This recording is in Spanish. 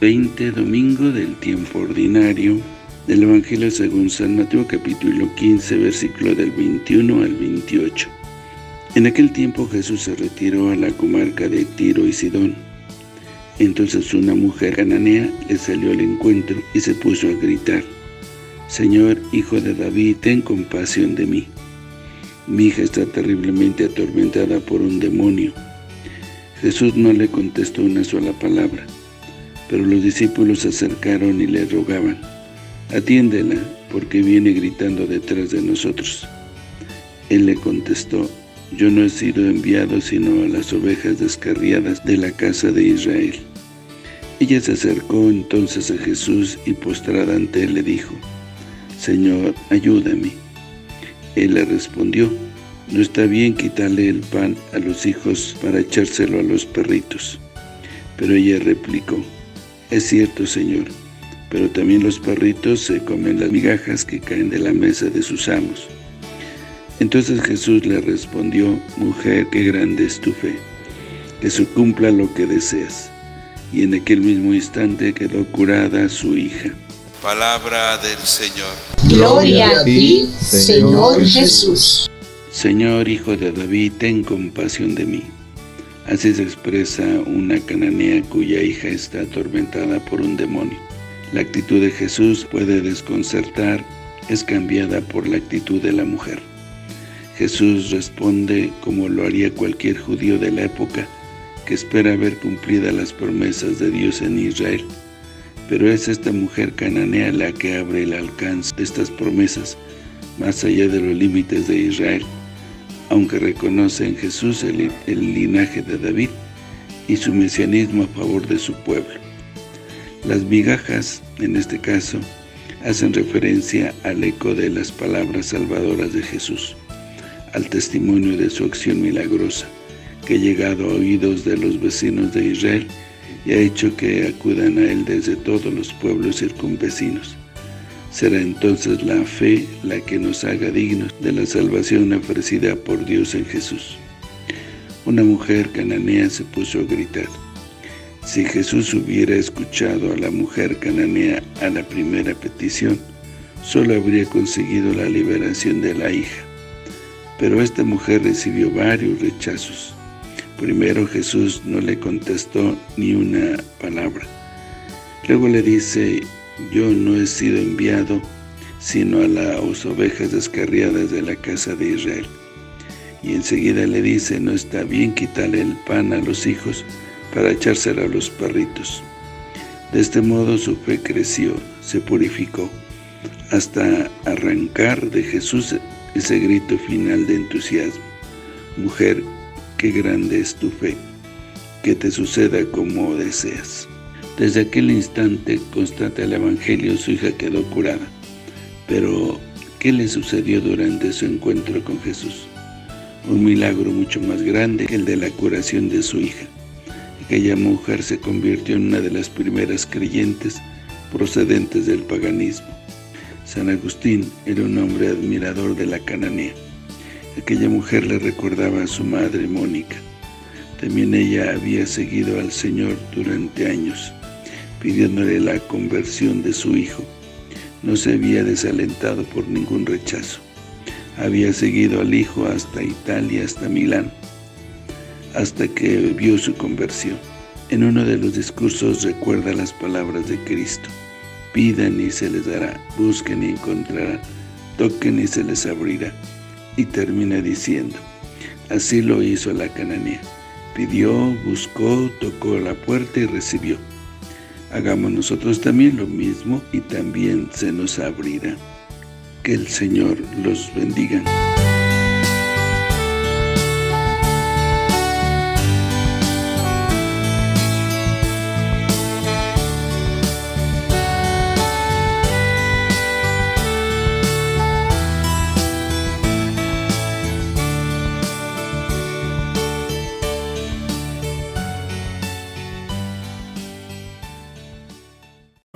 20, domingo del tiempo ordinario, del Evangelio según San Mateo, capítulo 15, versículo del 21 al 28. En aquel tiempo Jesús se retiró a la comarca de Tiro y Sidón. Entonces una mujer cananea le salió al encuentro y se puso a gritar: «Señor, hijo de David, ten compasión de mí. Mi hija está terriblemente atormentada por un demonio». Jesús no le contestó una sola palabra, pero los discípulos se acercaron y le rogaban: «Atiéndela, porque viene gritando detrás de nosotros». Él le contestó: «Yo no he sido enviado sino a las ovejas descarriadas de la casa de Israel». Ella se acercó entonces a Jesús y postrada ante él le dijo: «Señor, ayúdame». Él le respondió: «No está bien quitarle el pan a los hijos para echárselo a los perritos». Pero ella replicó: «Es cierto, Señor, pero también los perritos se comen las migajas que caen de la mesa de sus amos». Entonces Jesús le respondió: «Mujer, qué grande es tu fe, que se cumpla lo que deseas». Y en aquel mismo instante quedó curada su hija. Palabra del Señor. Gloria a ti, Señor Jesús. Señor, hijo de David, ten compasión de mí. Así se expresa una cananea cuya hija está atormentada por un demonio. La actitud de Jesús puede desconcertar, es cambiada por la actitud de la mujer. Jesús responde como lo haría cualquier judío de la época que espera ver cumplidas las promesas de Dios en Israel. Pero es esta mujer cananea la que abre el alcance de estas promesas, más allá de los límites de Israel, aunque reconoce en Jesús el linaje de David y su mesianismo a favor de su pueblo. Las migajas, en este caso, hacen referencia al eco de las palabras salvadoras de Jesús, al testimonio de su acción milagrosa, que ha llegado a oídos de los vecinos de Israel y ha hecho que acudan a él desde todos los pueblos circunvecinos. Será entonces la fe la que nos haga dignos de la salvación ofrecida por Dios en Jesús. Una mujer cananea se puso a gritar. Si Jesús hubiera escuchado a la mujer cananea a la primera petición, solo habría conseguido la liberación de la hija. Pero esta mujer recibió varios rechazos. Primero Jesús no le contestó ni una palabra. Luego le dice: «Yo no he sido enviado sino a las ovejas descarriadas de la casa de Israel». Y enseguida le dice: «No está bien quitarle el pan a los hijos para echárselo a los perritos». De este modo su fe creció, se purificó, hasta arrancar de Jesús ese grito final de entusiasmo: «Mujer, qué grande es tu fe, que te suceda como deseas». Desde aquel instante, constata el Evangelio, su hija quedó curada. Pero, ¿qué le sucedió durante su encuentro con Jesús? Un milagro mucho más grande que el de la curación de su hija. Aquella mujer se convirtió en una de las primeras creyentes procedentes del paganismo. San Agustín era un hombre admirador de la cananea. Aquella mujer le recordaba a su madre Mónica. También ella había seguido al Señor durante años, pidiéndole la conversión de su hijo. No se había desalentado por ningún rechazo. Había seguido al hijo hasta Italia, hasta Milán, hasta que vio su conversión. En uno de los discursos recuerda las palabras de Cristo: «Pidan y se les dará, busquen y encontrarán, toquen y se les abrirá». Y termina diciendo: «Así lo hizo la cananea. Pidió, buscó, tocó la puerta y recibió». Hagamos nosotros también lo mismo y también se nos abrirá. Que el Señor los bendiga.